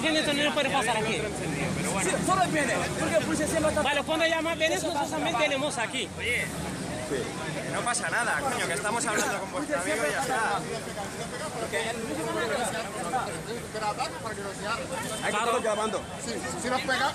urgente no puede pasar aquí. Sí, todo depende, porque la policía siempre está... Vale, cuando llama Venezuela, nosotros también tenemos aquí. Oye, no pasa nada, coño, que estamos hablando con vuestro amigo y ya está. Hay que estar grabando. Sí, si nos pega... No,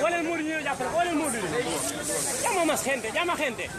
¿Cuál es el muro, niño? ¿Cuál es el muro? Llama más gente, llama gente.